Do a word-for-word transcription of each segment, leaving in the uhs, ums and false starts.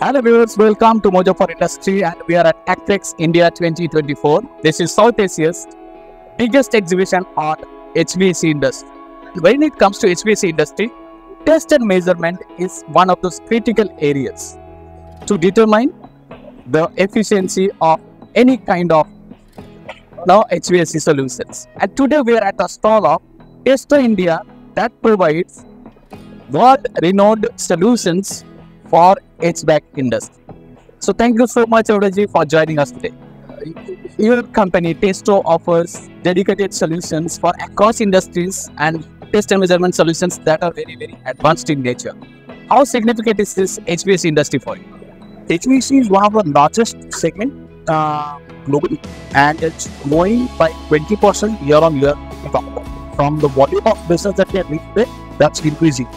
Hello viewers, welcome to Mojo for Industry and we are at ACREX India twenty twenty-four. This is South Asia's biggest exhibition on H V A C industry. When it comes to H V A C industry, test and measurement is one of those critical areas to determine the efficiency of any kind of now H V A C solutions. And today we are at the stall of Tester India that provides world-renowned solutions for H V A C industry. So thank you so much, Avudaiji, for joining us today. Your company Testo offers dedicated solutions for across industries and test and measurement solutions that are very very advanced in nature. How significant is this H V A C industry for you? H V A C is one of the largest segment uh, globally, and it's growing by twenty percent year on year. From the volume of business that we have reached today, that's increasing.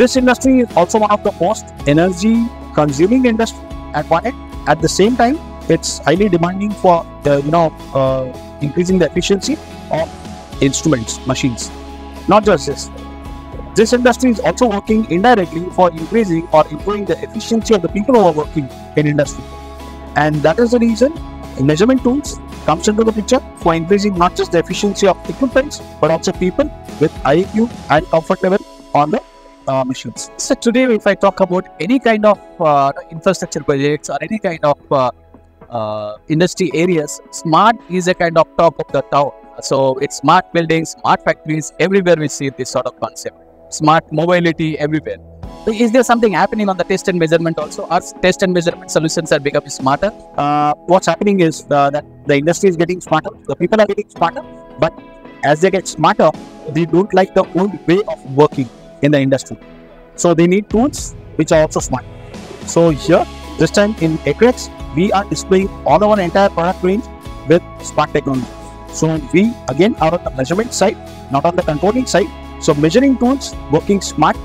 This industry is also one of the most energy consuming industry at one end. At the same time, it's highly demanding for the, you know, uh, increasing the efficiency of instruments, machines. Not just this. This industry is also working indirectly for increasing or improving the efficiency of the people who are working in industry. And that is the reason measurement tools comes into the picture for increasing not just the efficiency of equipment, but also people with I E Q and comfort level on the Uh, machines. So today, if I talk about any kind of uh, infrastructure projects or any kind of uh, uh, industry areas, smart is a kind of top of the tower. So it's smart buildings, smart factories, everywhere we see this sort of concept. Smart mobility everywhere. So is there something happening on the test and measurement also? Our test and measurement solutions are becoming smarter. Uh, what's happening is uh, that the industry is getting smarter, the people are getting smarter, but as they get smarter, they don't like the old way of working in the industry. So they need tools which are also smart. So here, this time in ACREX, we are displaying all our entire product range with smart technology. So we again are on the measurement side, not on the controlling side. So measuring tools, working smart,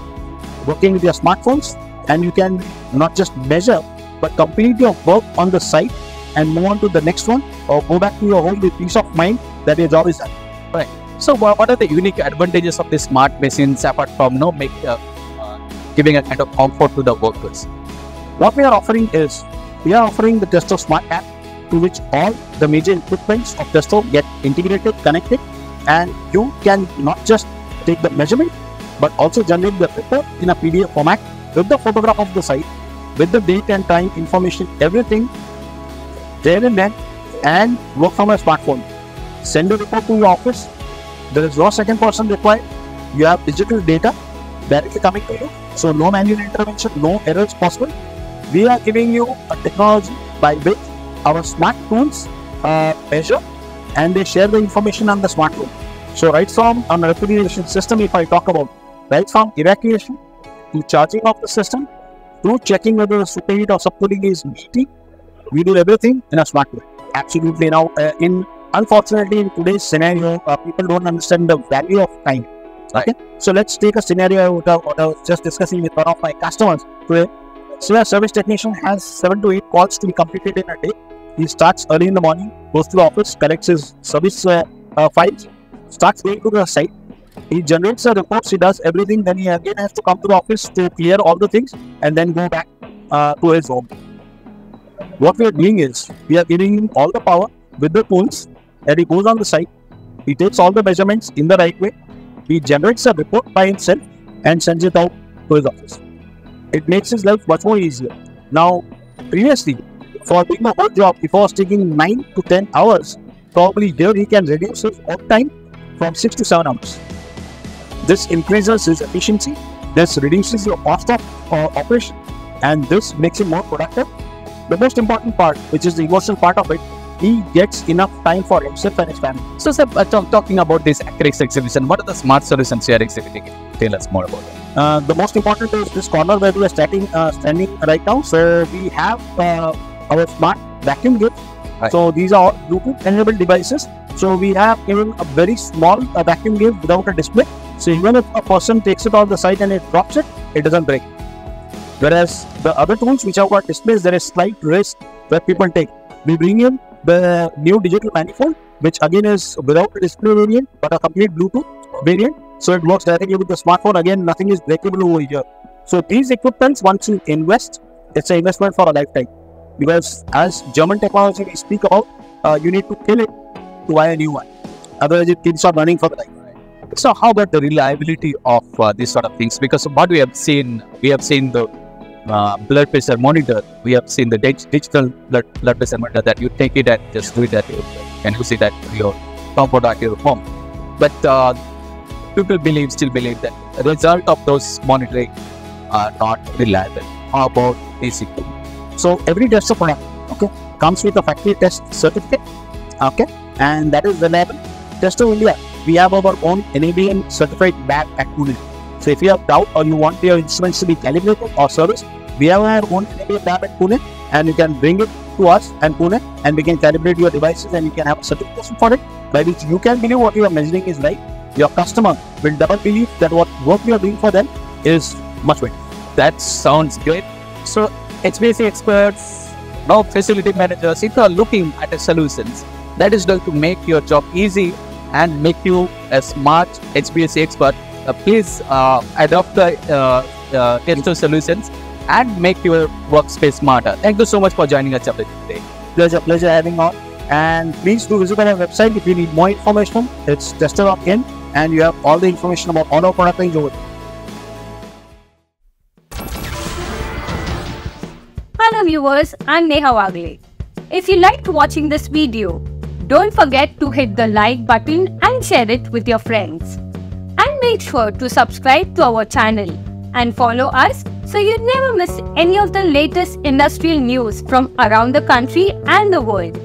working with your smartphones, and you can not just measure, but complete your work on the site and move on to the next one, or go back to your home with peace of mind that your job is done. Right. So what are the unique advantages of the smart machines apart from you know, make, uh, uh, giving a kind of comfort to the workers? What we are offering is, we are offering the Testo Smart App, to which all the major equipments of Testo get integrated, connected, and you can not just take the measurement, but also generate the report in a P D F format with the photograph of the site, with the date and time information, everything there and then, and work from a smartphone. Send the report to your office. There is no second person required. You have digital data directly coming to you. So no manual intervention, no errors possible. We are giving you a technology by which our smart tools uh, measure and they share the information on the smartphone. So right from on a refrigeration system, if I talk about, right from evacuation to charging of the system to checking whether the superheat or subcooling is meeting, we do everything in a smart way. Absolutely now uh, in Unfortunately, in today's scenario, uh, people don't understand the value of time. Right. Okay? So let's take a scenario what I was just discussing with one of my customers today. So a service technician has seven to eight calls to be completed in a day. He starts early in the morning, goes to the office, collects his service uh, uh, files, starts going to the site. He generates the reports, he does everything. Then he again has to come to the office to clear all the things and then go back uh, to his home. What we are doing is, we are giving him all the power with the tools. And he goes on the site, he takes all the measurements in the right way, he generates a report by himself and sends it out to his office. It makes his life much more easier. Now, previously, for doing the whole job, if I was taking nine to ten hours, probably here he can reduce his work time from six to seven hours. This increases his efficiency, this reduces your cost of uh, operation, and this makes him more productive. The most important part, which is the emotional part of it, he gets enough time for himself and his family. So, sir, uh, talking about this ACREX exhibition, what are the smart solutions you are exhibiting? Tell us more about it. Uh, the most important is this corner where we are starting, uh, standing right now. So, we have uh, our smart vacuum gates. Right. So, these are Bluetooth-enabled devices. So, we have even a very small uh, vacuum gate without a display. So, even if a person takes it on the side and it drops it, it doesn't break. Whereas, the other tools which have got displays, there is slight risk where people take. We bring in the new digital manifold, which again is without a display variant, but a complete Bluetooth variant. So it works directly with the smartphone. Again, nothing is breakable over here. So these equipments, once you invest, It's an investment for a lifetime, because as German technology we speak about, uh, you need to kill it to buy a new one, otherwise it keeps on running for the lifetime. So how about the reliability of uh, these sort of things? Because what we have seen, we have seen the uh, blood pressure monitor, we have seen the digital blood, blood pressure monitor that you take it and just do it at your, and you see that your comfort at your home. But uh, people believe, still believe that the result of those monitoring are not reliable. How about A C Q? So every tester product, okay, comes with a factory test certificate, okay, and that is reliable. Tester India, we have our own N A B L certified lab at Pune. So if you have doubt or you want your instruments to be calibrated or serviced, we have our own N A B L lab at Pune, and you can bring it to us and Pune, and we can calibrate your devices, and you can have a certification for it by which you can believe what you are measuring is right. Your customer will double believe that what work you are doing for them is much better. That sounds great. So H V A C experts, now facility managers, if you are looking at the solutions that is going to make your job easy and make you a smart H V A C expert, uh, please uh, adopt the uh, uh, Testo solutions and make your workspace smarter. Thank you so much for joining us today. It was a pleasure having on, and please do visit our website if you need more information. It's Tester dot in, and you have all the information about all our product lines over there. Hello viewers, I'm Neha Wagle. If you liked watching this video, don't forget to hit the like button and share it with your friends. And make sure to subscribe to our channel and follow us so you never miss any of the latest industrial news from around the country and the world.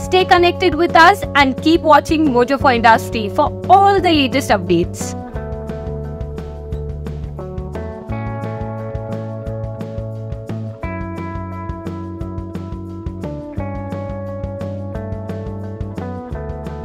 Stay connected with us and keep watching Mojo for Industry for all the latest updates.